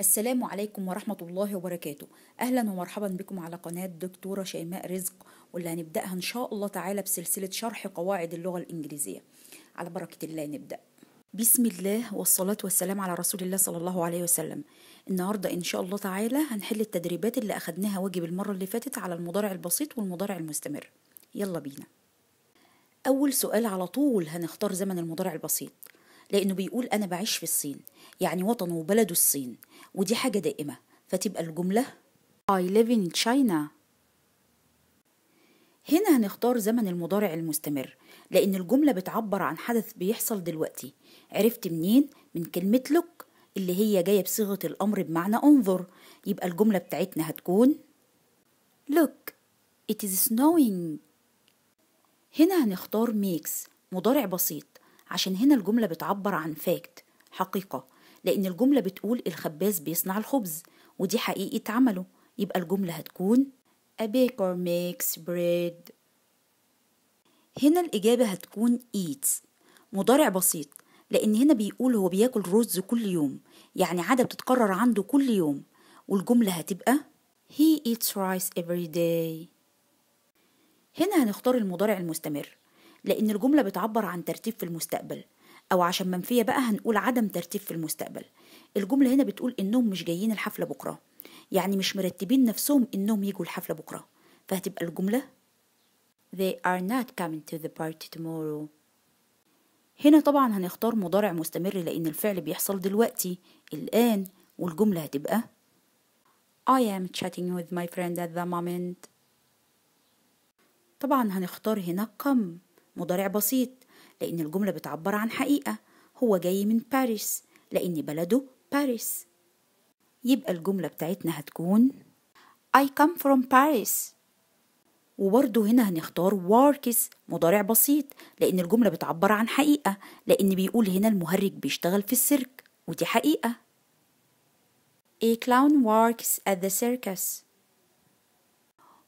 السلام عليكم ورحمة الله وبركاته. أهلا ومرحبا بكم على قناة دكتورة شيماء رزق، واللي هنبدأها إن شاء الله تعالى بسلسلة شرح قواعد اللغة الإنجليزية. على بركة الله نبدأ. بسم الله والصلاة والسلام على رسول الله صلى الله عليه وسلم. النهاردة إن شاء الله تعالى هنحل التدريبات اللي أخدناها واجب المرة اللي فاتت على المضارع البسيط والمضارع المستمر. يلا بينا. أول سؤال على طول هنختار زمن المضارع البسيط، لأنه بيقول أنا بعيش في الصين، يعني وطنه وبلده الصين، ودي حاجة دائمة، فتبقى الجملة I live in China. هنا هنختار زمن المضارع المستمر، لأن الجملة بتعبر عن حدث بيحصل دلوقتي. عرفت منين؟ من كلمة look اللي هي جاية بصيغة الأمر بمعنى انظر، يبقى الجملة بتاعتنا هتكون Look, it is snowing. هنا هنختار makes مضارع بسيط، عشان هنا الجملة بتعبر عن fact حقيقة، لأن الجملة بتقول الخباز بيصنع الخبز ودي حقيقة عمله، يبقى الجملة هتكون A baker makes bread. هنا الإجابة هتكون eats مضارع بسيط، لأن هنا بيقول هو بياكل رز كل يوم، يعني عادة بتتكرر عنده كل يوم، والجملة هتبقى He eats rice every day. هنا هنختار المضارع المستمر، لأن الجملة بتعبر عن ترتيب في المستقبل، أو عشان منفية بقى هنقول عدم ترتيب في المستقبل. الجملة هنا بتقول إنهم مش جايين الحفلة بكرة، يعني مش مرتبين نفسهم إنهم يجوا الحفلة بكرة، فهتبقى الجملة They are not coming to the party tomorrow. هنا طبعا هنختار مضارع مستمر، لأن الفعل بيحصل دلوقتي الآن، والجملة هتبقى I am chatting with my friend at the moment. طبعا هنختار هنا come مضارع بسيط، لأن الجملة بتعبر عن حقيقة، هو جاي من باريس لأن بلده باريس، يبقى الجملة بتاعتنا هتكون I come from Paris. وبرضه هنا هنختار works مضارع بسيط، لأن الجملة بتعبر عن حقيقة، لأن بيقول هنا المهرج بيشتغل في السيرك ودي حقيقة. A clown works at the circus.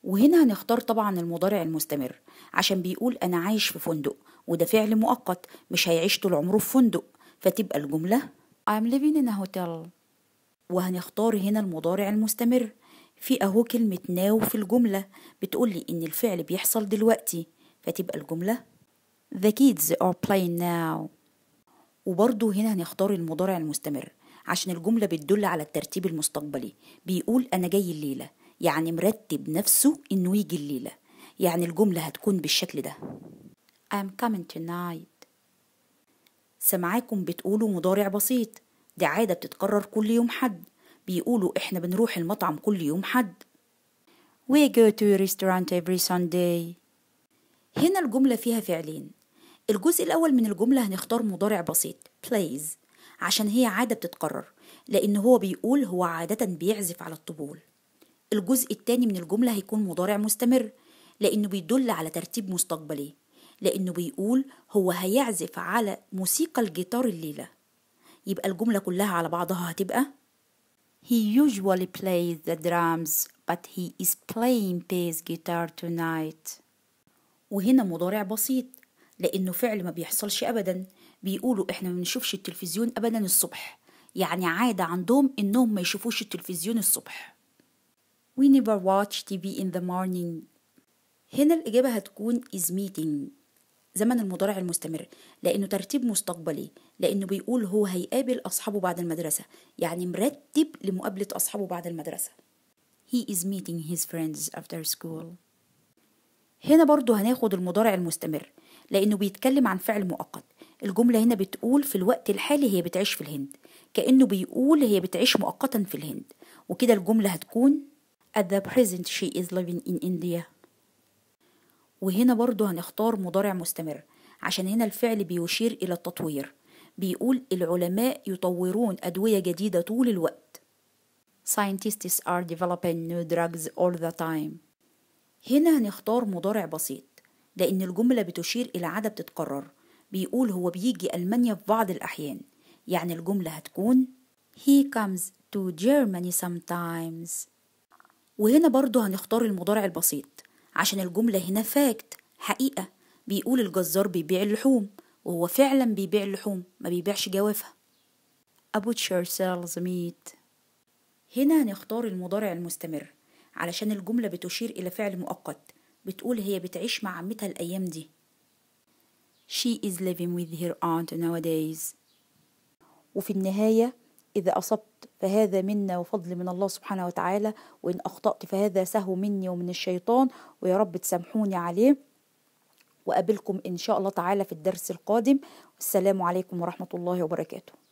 وهنا هنختار طبعا المضارع المستمر، عشان بيقول أنا عايش في فندق، وده فعل مؤقت مش هيعيش طول عمره في فندق، فتبقى الجملة I'm living in a hotel. وهنختار هنا المضارع المستمر، في أهو كلمة now في الجملة بتقول لي إن الفعل بيحصل دلوقتي، فتبقى الجملة The kids are playing now. وبرضه هنا هنختار المضارع المستمر، عشان الجملة بتدل على الترتيب المستقبلي، بيقول أنا جاي الليلة، يعني مرتب نفسه إنه يجي الليلة، يعني الجملة هتكون بالشكل ده I'm coming tonight. سمعاكم بتقولوا مضارع بسيط، دي عادة بتتكرر كل يوم حد، بيقولوا إحنا بنروح المطعم كل يوم حد. We go to restaurant every Sunday. هنا الجملة فيها فعلين، الجزء الأول من الجملة هنختار مضارع بسيط plays، عشان هي عادة بتتكرر، لأن هو بيقول هو عادة بيعزف على الطبول. الجزء التاني من الجملة هيكون مضارع مستمر، لأنه بيدل على ترتيب مستقبلي، لأنه بيقول هو هيعزف على موسيقى الجيتار الليلة، يبقى الجملة كلها على بعضها هتبقى He usually plays the drums but he is playing bass guitar tonight. وهنا مضارع بسيط، لأنه فعل ما بيحصلش أبدا، بيقولوا إحنا ما بنشوفش التلفزيون أبدا الصبح، يعني عادة عندهم إنهم ما يشوفوش التلفزيون الصبح. We never watch TV in the morning. هنا الإجابة هتكون is meeting زمن المضارع المستمر، لأنه ترتيب مستقبلي، لأنه بيقول هو هيقابل أصحابه بعد المدرسة، يعني مرتب لمقابلة أصحابه بعد المدرسة. He is meeting his friends after school. هنا برضو هناخد المضارع المستمر، لأنه بيتكلم عن فعل مؤقت، الجملة هنا بتقول في الوقت الحالي هي بتعيش في الهند، كأنه بيقول هي بتعيش مؤقتا في الهند، وكده الجملة هتكون At the present she is living in India. وهنا برضو هنختار مضارع مستمر، عشان هنا الفعل بيشير إلى التطوير، بيقول العلماء يطورون أدوية جديدة طول الوقت Scientists are developing new drugs all the time. هنا هنختار مضارع بسيط، لأن الجملة بتشير إلى عادة بتتكرر، بيقول هو بيجي ألمانيا في بعض الأحيان، يعني الجملة هتكون He comes to Germany sometimes. وهنا برضو هنختار المضارع البسيط، عشان الجملة هنا فاكت حقيقة، بيقول الجزار بيبيع اللحوم، وهو فعلا بيبيع اللحوم ما بيبيعش جوافها. A butcher sells meat. هنا هنختار المضارع المستمر علشان الجملة بتشير إلى فعل مؤقت. بتقول هي بتعيش مع عمتها الأيام دي. She is living with her aunt nowadays. وفي النهاية إذا أصبت فهذا منا وفضل من الله سبحانه وتعالى، وإن أخطأت فهذا سهو مني ومن الشيطان، ويا رب تسامحوني عليه. وأقابلكم إن شاء الله تعالى في الدرس القادم. والسلام عليكم ورحمة الله وبركاته.